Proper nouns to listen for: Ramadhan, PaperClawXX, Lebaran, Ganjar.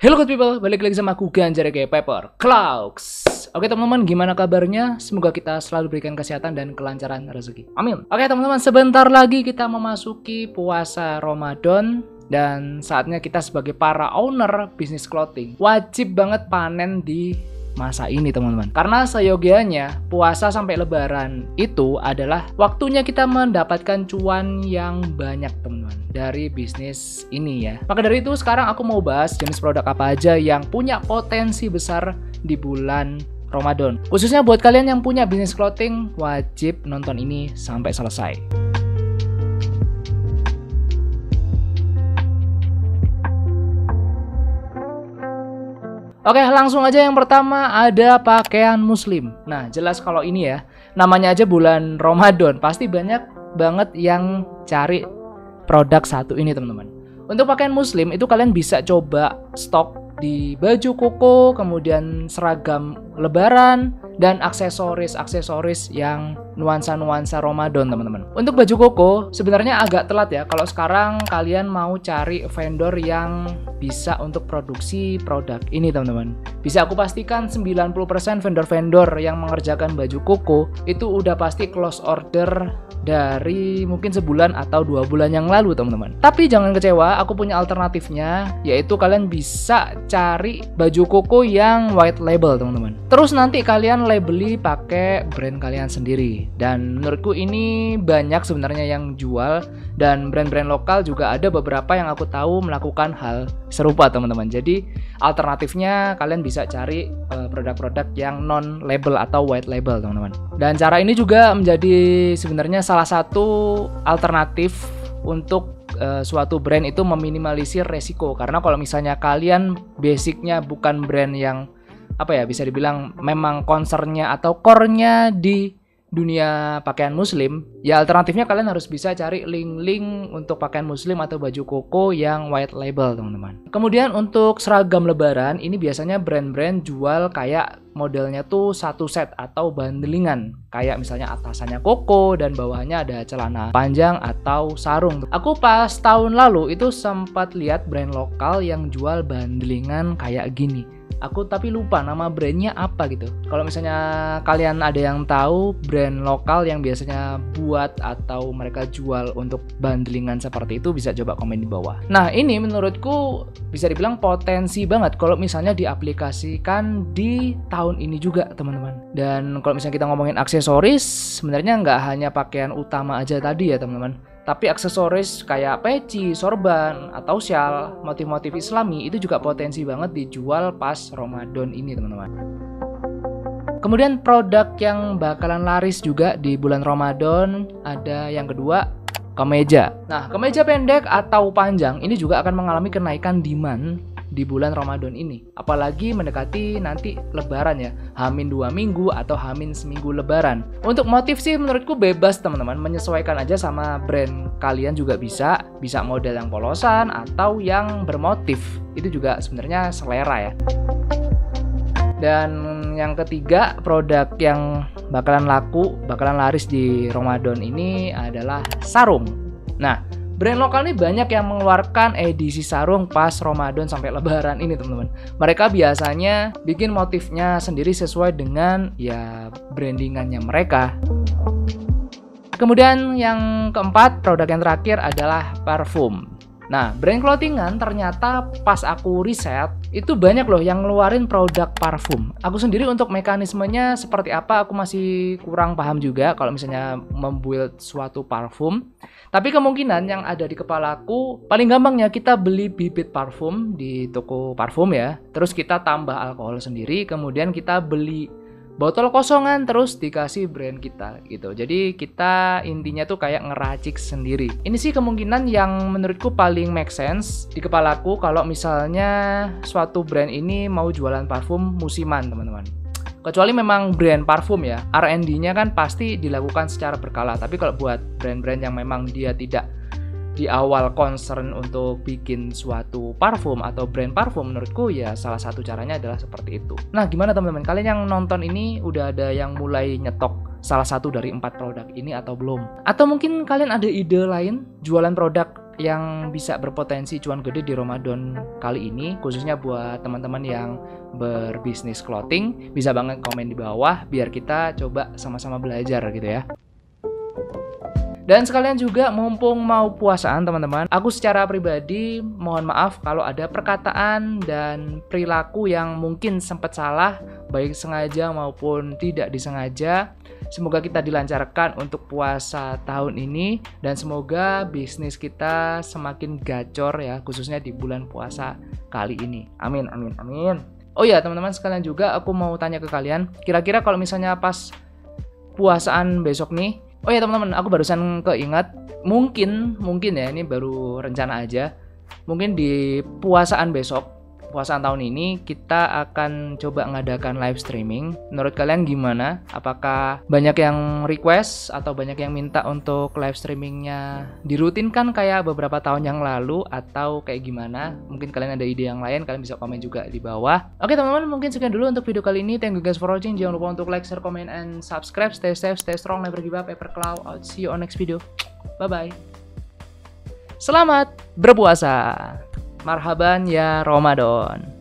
Hello good people, balik lagi sama aku Ganjar ya PaperClawXX. Oke teman-teman, gimana kabarnya? Semoga kita selalu berikan kesehatan dan kelancaran rezeki. Amin. Oke teman-teman, sebentar lagi kita memasuki puasa Ramadan. Dan saatnya kita sebagai para owner bisnis clothing wajib banget panen di masa ini teman-teman. Karena seyogianya puasa sampai lebaran itu adalah waktunya kita mendapatkan cuan yang banyak teman-teman dari bisnis ini ya. Maka dari itu sekarang aku mau bahas jenis produk apa aja yang punya potensi besar di bulan Ramadan. Khususnya buat kalian yang punya bisnis clothing, wajib nonton ini sampai selesai. Oke, langsung aja yang pertama ada pakaian muslim. Nah, jelas kalau ini ya, namanya aja bulan Ramadan, pasti banyak banget yang cari produk satu ini teman-teman. Untuk pakaian muslim itu kalian bisa coba stok di baju koko, kemudian seragam lebaran, dan aksesoris-aksesoris yang nuansa-nuansa Ramadan teman-teman. Untuk baju koko sebenarnya agak telat ya kalau sekarang kalian mau cari vendor yang bisa untuk produksi produk ini teman-teman. Bisa aku pastikan 90% vendor-vendor yang mengerjakan baju koko itu udah pasti close order dari mungkin sebulan atau 2 bulan yang lalu teman-teman. Tapi jangan kecewa, aku punya alternatifnya, yaitu kalian bisa cari baju koko yang white label teman-teman. Terus nanti kalian labeli pakai brand kalian sendiri. Dan menurutku ini banyak sebenarnya yang jual, dan brand-brand lokal juga ada beberapa yang aku tahu melakukan hal serupa teman-teman. Jadi alternatifnya kalian bisa cari produk-produk yang non label atau white label teman-teman. Dan cara ini juga menjadi sebenarnya salah satu alternatif untuk suatu brand itu meminimalisir resiko. Karena kalau misalnya kalian basicnya bukan brand yang apa ya, bisa dibilang memang concernnya atau core-nya di dunia pakaian muslim, ya alternatifnya kalian harus bisa cari link-link untuk pakaian muslim atau baju koko yang white label teman-teman. Kemudian untuk seragam lebaran, ini biasanya brand-brand jual kayak modelnya tuh satu set atau bandelingan, kayak misalnya atasannya koko dan bawahnya ada celana panjang atau sarung. Aku pas tahun lalu itu sempat lihat brand lokal yang jual bandelingan kayak gini. Aku tapi lupa nama brandnya apa gitu. Kalau misalnya kalian ada yang tahu brand lokal yang biasanya buat atau mereka jual untuk bandelingan seperti itu, bisa coba komen di bawah. Nah ini menurutku bisa dibilang potensi banget kalau misalnya diaplikasikan di tahun ini juga teman-teman. Dan kalau misalnya kita ngomongin aksesoris, sebenarnya nggak hanya pakaian utama aja tadi ya teman-teman, tapi aksesoris kayak peci, sorban, atau syal, motif-motif islami itu juga potensi banget dijual pas Ramadan ini teman-teman. Kemudian produk yang bakalan laris juga di bulan Ramadan ada yang kedua, kemeja. Nah, kemeja pendek atau panjang ini juga akan mengalami kenaikan demand di bulan Ramadan ini, apalagi mendekati nanti lebaran ya, H-2 minggu atau H-1 minggu lebaran. Untuk motif sih menurutku bebas teman-teman, menyesuaikan aja sama brand kalian juga bisa model yang polosan atau yang bermotif, itu juga sebenarnya selera ya. Dan yang ketiga, produk yang bakalan laris di Ramadan ini adalah sarung. Nah, brand lokal ini banyak yang mengeluarkan edisi sarung pas Ramadan sampai lebaran ini teman-teman. Mereka biasanya bikin motifnya sendiri sesuai dengan ya brandingannya mereka. Kemudian yang keempat, produk yang terakhir adalah parfum. Nah, brand clothingan ternyata pas aku riset itu banyak loh yang ngeluarin produk parfum. Aku sendiri untuk mekanismenya seperti apa aku masih kurang paham juga kalau misalnya membuild suatu parfum. Tapi kemungkinan yang ada di kepalaku, paling gampangnya kita beli bibit parfum di toko parfum ya. Terus kita tambah alkohol sendiri, kemudian kita beli botol kosongan terus dikasih brand kita gitu. Jadi kita intinya tuh kayak ngeracik sendiri. Ini sih kemungkinan yang menurutku paling make sense di kepalaku kalau misalnya suatu brand ini mau jualan parfum musiman teman-teman. Kecuali memang brand parfum ya, R&D-nya kan pasti dilakukan secara berkala. Tapi kalau buat brand-brand yang memang dia tidak di awal concern untuk bikin suatu parfum atau brand parfum, menurutku ya salah satu caranya adalah seperti itu. Nah, gimana teman-teman? Kalian yang nonton ini udah ada yang mulai nyetok salah satu dari 4 produk ini atau belum? Atau mungkin kalian ada ide lain jualan produk yang bisa berpotensi cuan gede di Ramadan kali ini, khususnya buat teman-teman yang berbisnis clothing, bisa banget komen di bawah biar kita coba sama-sama belajar gitu ya. Dan sekalian juga mumpung mau puasaan teman-teman, aku secara pribadi mohon maaf kalau ada perkataan dan perilaku yang mungkin sempat salah, baik sengaja maupun tidak disengaja. Semoga kita dilancarkan untuk puasa tahun ini dan semoga bisnis kita semakin gacor ya, khususnya di bulan puasa kali ini. Amin, amin, amin. Oh ya teman-teman sekalian juga aku mau tanya ke kalian, kira-kira kalau misalnya pas puasaan besok nih, oh ya teman-teman, aku barusan keingat, mungkin ya, ini baru rencana aja. Mungkin di puasaan besok, puasaan tahun ini, kita akan coba ngadakan live streaming. Menurut kalian gimana? Apakah banyak yang request atau banyak yang minta untuk live streamingnya dirutinkan kayak beberapa tahun yang lalu atau kayak gimana? Mungkin kalian ada ide yang lain, kalian bisa komen juga di bawah. Oke teman-teman, mungkin sekian dulu untuk video kali ini. Thank you guys for watching. Jangan lupa untuk like, share, comment, and subscribe. Stay safe, stay strong, never give up. PaperClaw, I'll see you on next video. Bye-bye. Selamat berpuasa. Marhaban ya Ramadan.